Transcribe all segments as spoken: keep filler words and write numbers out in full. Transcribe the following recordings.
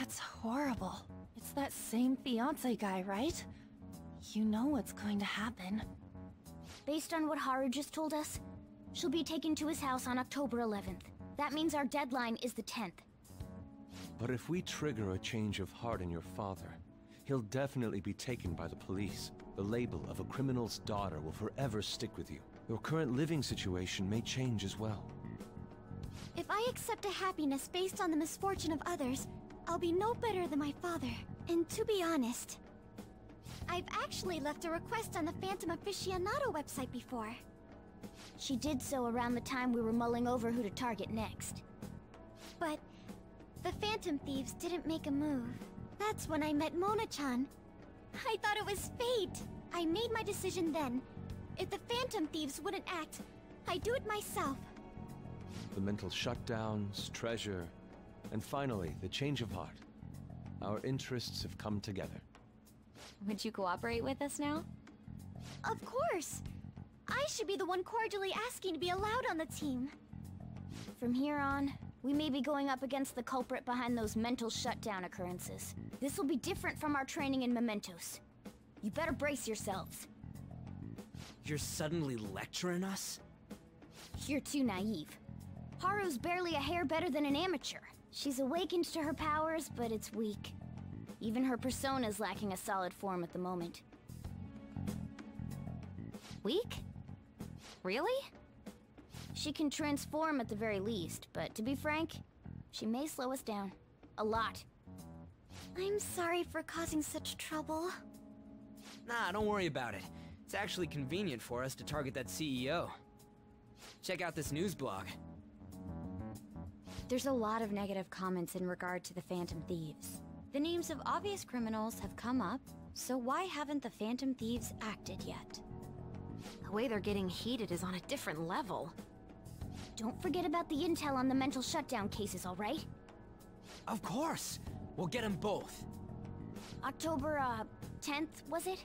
That's horrible. It's that same fiancé guy, right? You know what's going to happen. Based on what Haru just told us, she'll be taken to his house on October eleventh. That means our deadline is the tenth. But if we trigger a change of heart in your father, he'll definitely be taken by the police. The label of a criminal's daughter will forever stick with you. Your current living situation may change as well. If I accept a happiness based on the misfortune of others, I'll be no better than my father. And to be honest, I've actually left a request on the Phantom Aficionado website before. She did so around the time we were mulling over who to target next. But the Phantom Thieves didn't make a move. That's when I met Mona-chan. I thought it was fate. I made my decision then. If the Phantom Thieves wouldn't act, I'd do it myself. The mental shutdowns, treasure, and finally, the change of heart. Our interests have come together. Would you cooperate with us now? Of course! I should be the one cordially asking to be allowed on the team. From here on, we may be going up against the culprit behind those mental shutdown occurrences. This will be different from our training in Mementos. You better brace yourselves. You're suddenly lecturing us? You're too naive. Haru's barely a hair better than an amateur. She's awakened to her powers, but it's weak. Even her persona's lacking a solid form at the moment. Weak? Really? She can transform at the very least, but to be frank, she may slow us down. A lot. I'm sorry for causing such trouble. Nah, don't worry about it. It's actually convenient for us to target that C E O. Check out this news blog. There's a lot of negative comments in regard to the Phantom Thieves. The names of obvious criminals have come up, so why haven't the Phantom Thieves acted yet? The way they're getting heated is on a different level. Don't forget about the intel on the mental shutdown cases, all right? Of course! We'll get them both! October, uh, tenth, was it?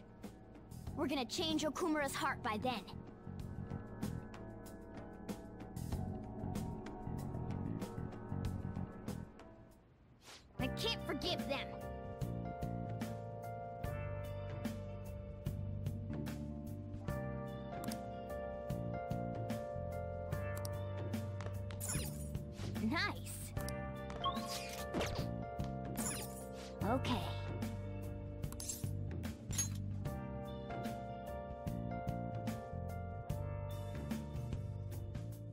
We're gonna change Okumura's heart by then. I can't forgive them! Nice. Okay.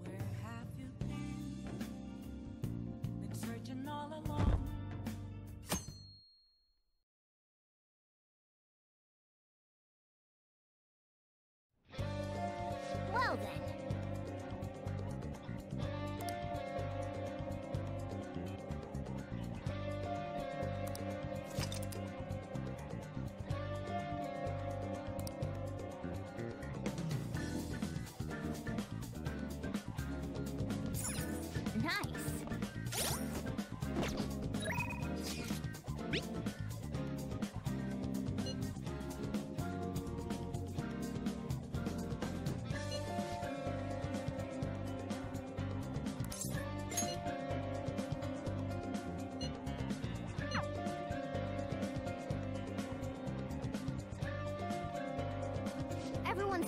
Where have you been? Been searching all along. Well then.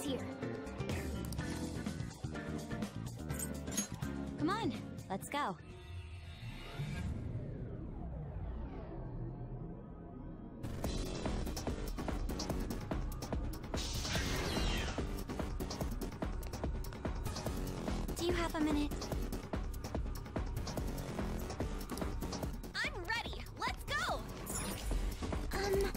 Here. Come on, let's go. Do you have a minute? I'm ready. Let's go. Um.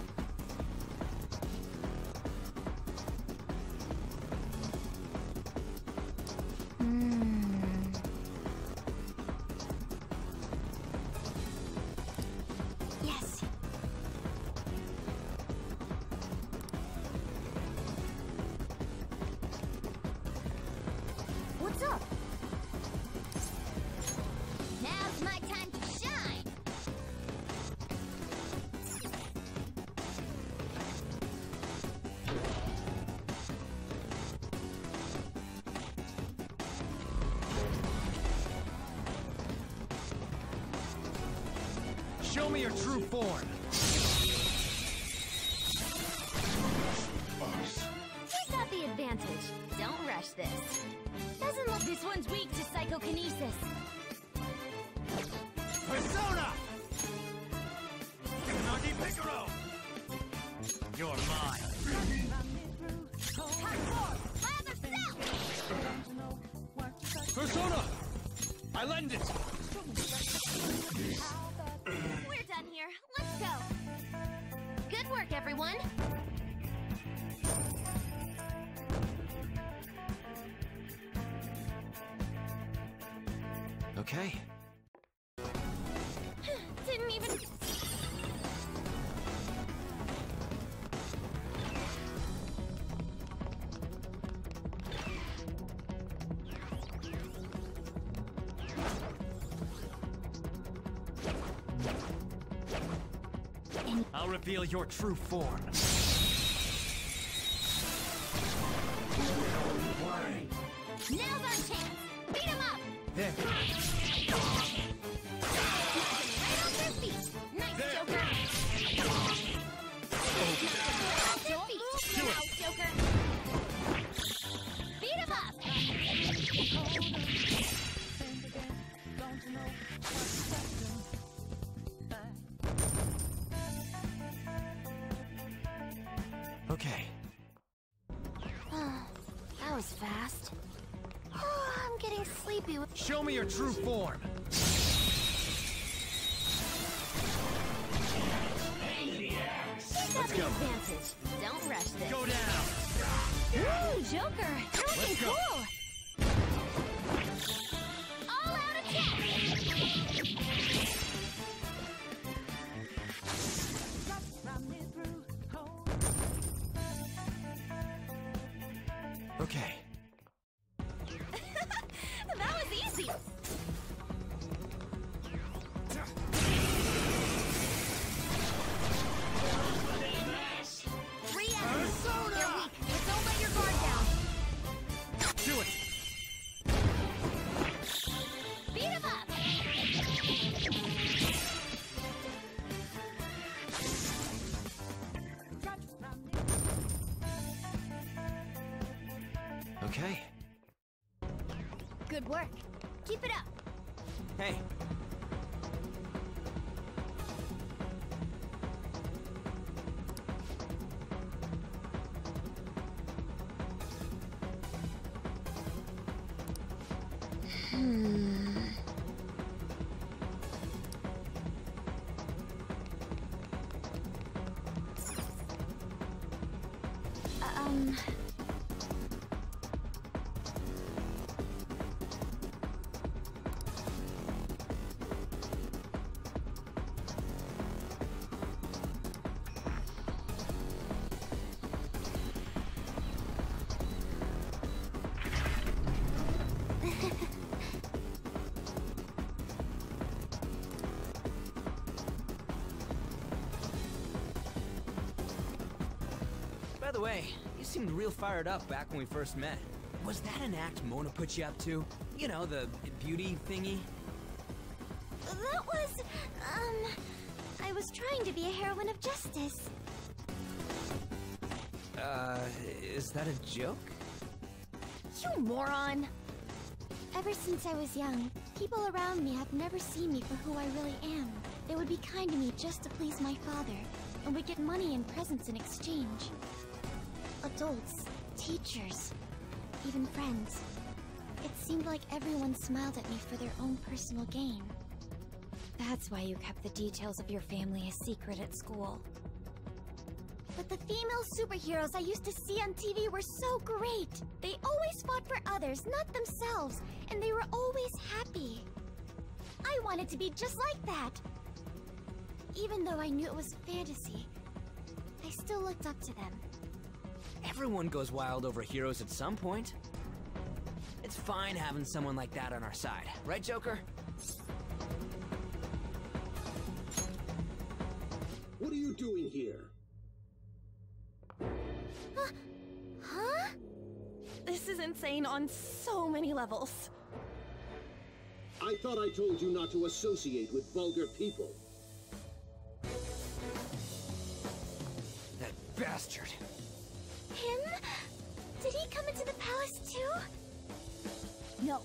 Show me your true form. Take out the advantage. Don't rush this. Doesn't look this one's weak to psychokinesis. Persona! Nandi Piccaro! You're mine. My other self! Persona! I lend it! We're done here. Let's go. Good work, everyone. Okay. Didn't even... I'll reveal your true form. Now's our chance! Beat him up! There. Right off their feet! Nice, there. Joker! Off their feet! Do now, it. Joker! Beat him up! Okay. That was fast. Oh, I'm getting sleepy. Show me your true form. Let's go. Advantage. Don't rush this. Go down. Woo, Joker. You're looking cool. All out attack. Okay. That was easy. Okay. Good work. Keep it up. Hey. Hmm. Um... By the way, you seemed real fired up back when we first met. Was that an act Mona put you up to? You know, the beauty thingy? That was... um... I was trying to be a heroine of justice. Uh, is that a joke? You moron! Ever since I was young, people around me have never seen me for who I really am. They would be kind to me just to please my father, and would get money and presents in exchange. Adults, teachers, even friends. It seemed like everyone smiled at me for their own personal gain. That's why you kept the details of your family a secret at school. But the female superheroes I used to see on T V were so great! They always fought for others, not themselves, and they were always happy. I wanted to be just like that! Even though I knew it was fantasy, I still looked up to them. Everyone goes wild over heroes at some point. It's fine having someone like that on our side, right, Joker? What are you doing here? Huh? Huh? This is insane on so many levels. I thought I told you not to associate with vulgar people. bastard! Him? Did he come into the palace too? No.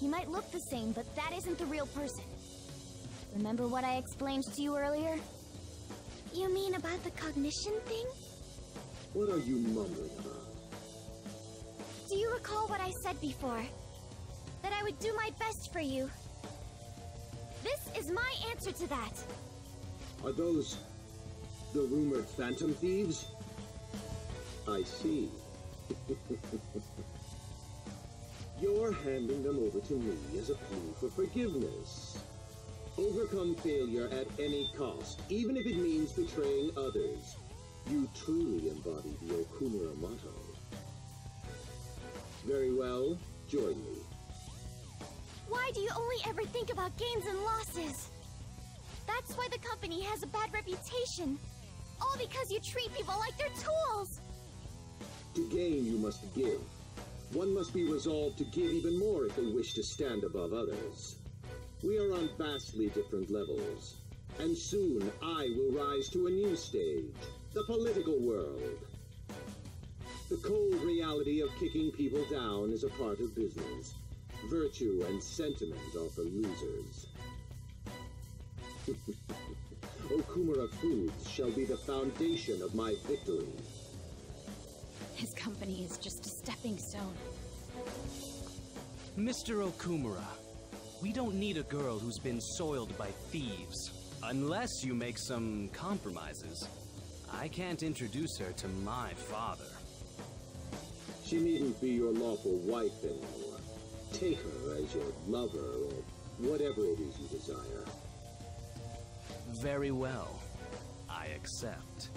He might look the same, but that isn't the real person. Remember what I explained to you earlier? You mean about the cognition thing? What are you mumbling about? Do you recall what I said before? That I would do my best for you. This is my answer to that. Are those the rumored Phantom Thieves? I see. You're handing them over to me as a plea for forgiveness. Overcome failure at any cost, even if it means betraying others. You truly embody the Okumura motto. Very well, join me. Why do you only ever think about gains and losses? That's why the company has a bad reputation. All because you treat people like they're tools! To gain, you must give. One must be resolved to give even more if they wish to stand above others. We are on vastly different levels, and soon I will rise to a new stage, the political world. The cold reality of kicking people down is a part of business. Virtue and sentiment are for losers. Okumura Foods shall be the foundation of my victory. His company is just a stepping stone. Mister Okumura, we don't need a girl who's been soiled by thieves, unless you make some compromises. I can't introduce her to my father. She needn't be your lawful wife anymore. Take her as your lover or whatever it is you desire. Very well. I accept.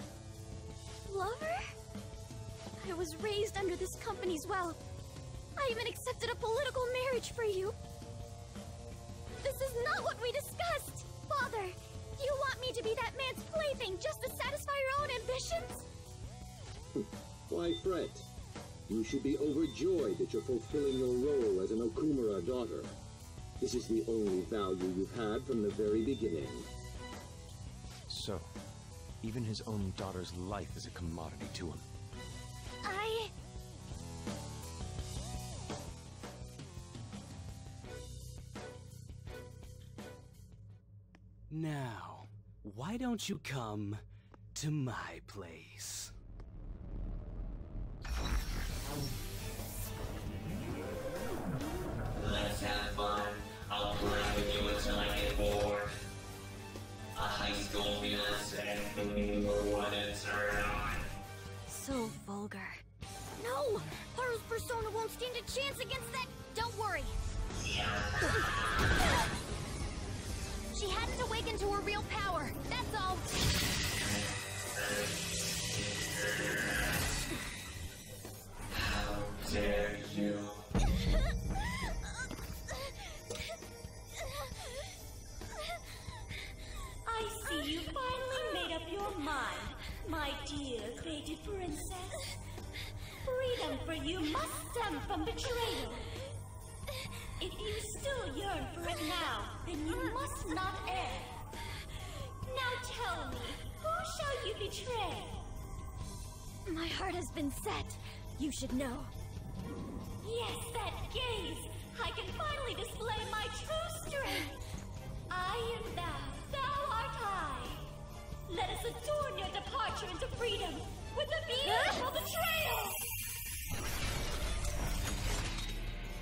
Lover? I was raised under this company's wealth. I even accepted a political marriage for you. This is not what we discussed! Father, you want me to be that man's plaything just to satisfy your own ambitions? Why fret? You should be overjoyed that you're fulfilling your role as an Okumura daughter. This is the only value you've had from the very beginning. So, even his own daughter's life is a commodity to him. I... Now, why don't you come to my place? Let's have fun. I'll play with you until I get bored. A high school fiance for what it's turned on. So vulgar. No! Haru's persona won't stand a chance against that! Don't worry! Yeah. She hadn't awakened to her real power, that's all! How dare you! I see you finally made up your mind, my dear created princess. Freedom for you must stem from betrayal. If you still yearn for it now, then you must not err. Now tell me, who shall you betray? My heart has been set. You should know. Yes, that gaze! I can finally display my true strength! I am thou, thou art I! Let us adorn your departure into freedom with a beautiful betrayal!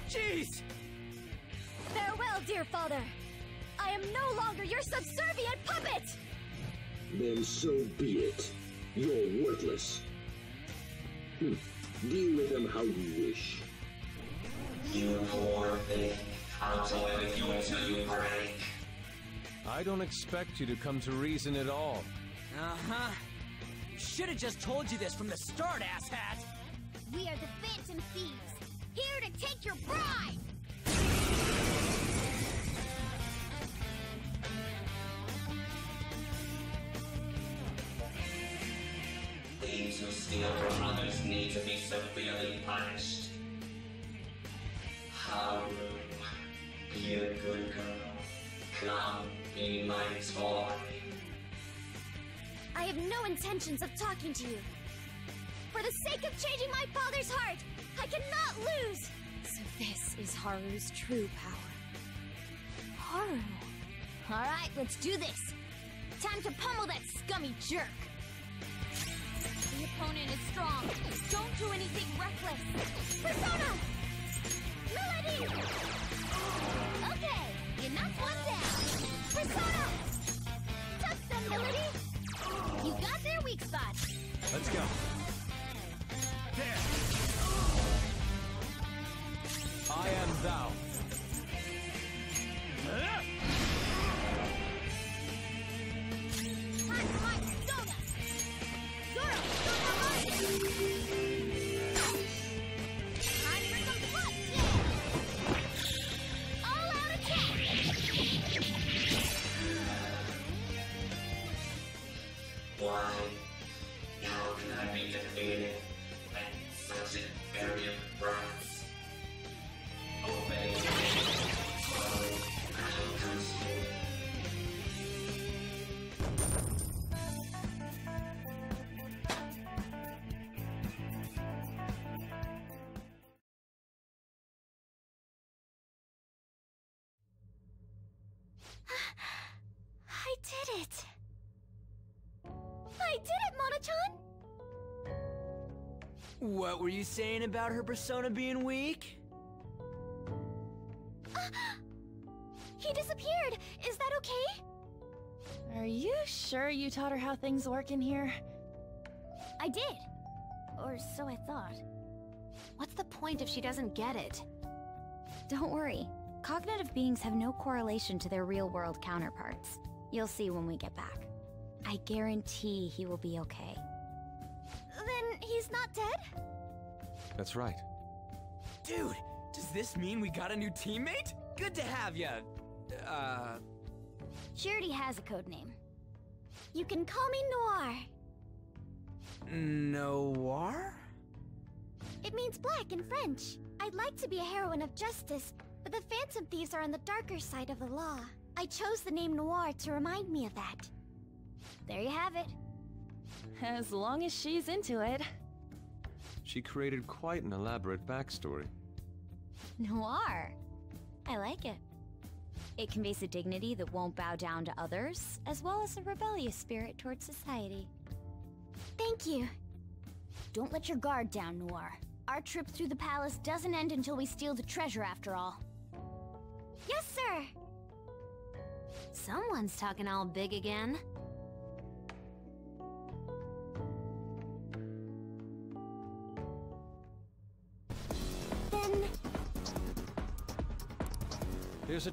Jeez! Farewell, dear father! I am no longer your subservient puppet! Then so be it. You're worthless. Hm. Deal with them how you wish. You poor thing. I'll toy with you until you break. I don't expect you to come to reason at all. Uh-huh. Should have just told you this from the start, asshat! We are the Phantom Thieves, here to take your bride! Thieves who steal from others need to be severely punished. Haru, be a good girl. Come, be my toy. I have no intentions of talking to you. For the sake of changing my father's heart, I cannot lose! So this is Haru's true power. Haru... Alright, let's do this! Time to pummel that scummy jerk! The opponent is strong. Don't do anything reckless. Persona! Melody! Okay, you knocked one down. Persona! Tough them, Melody! You got their weak spot. Let's go. There! I am thou. Time for my persona! Zoro, Zoro, time for some blood, yeah! All out attack! Why? How can I be defeated when such an arrogant brats? Obey me. Follow my counsel. What were you saying about her persona being weak? Uh, he disappeared! Is that okay? Are you sure you taught her how things work in here? I did. Or so I thought. What's the point if she doesn't get it? Don't worry. Cognitive beings have no correlation to their real-world counterparts. You'll see when we get back. I guarantee he will be okay. He's not dead? That's right. Dude, does this mean we got a new teammate? Good to have ya! Uh... She already has a codename. You can call me Noir. Noir? It means black in French. I'd like to be a heroine of justice, but the Phantom Thieves are on the darker side of the law. I chose the name Noir to remind me of that. There you have it. As long as she's into it. She created quite an elaborate backstory. Noir. I like it. It conveys a dignity that won't bow down to others, as well as a rebellious spirit towards society. Thank you. Don't let your guard down, Noir. Our trip through the palace doesn't end until we steal the treasure after all. Yes, sir! Someone's talking all big again. Here's a...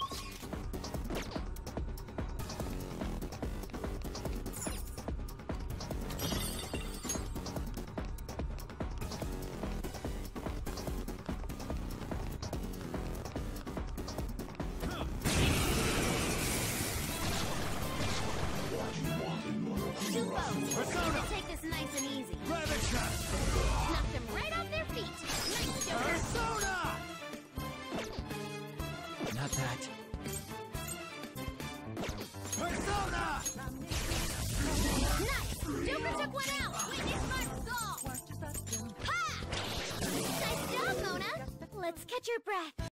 Let's catch your breath.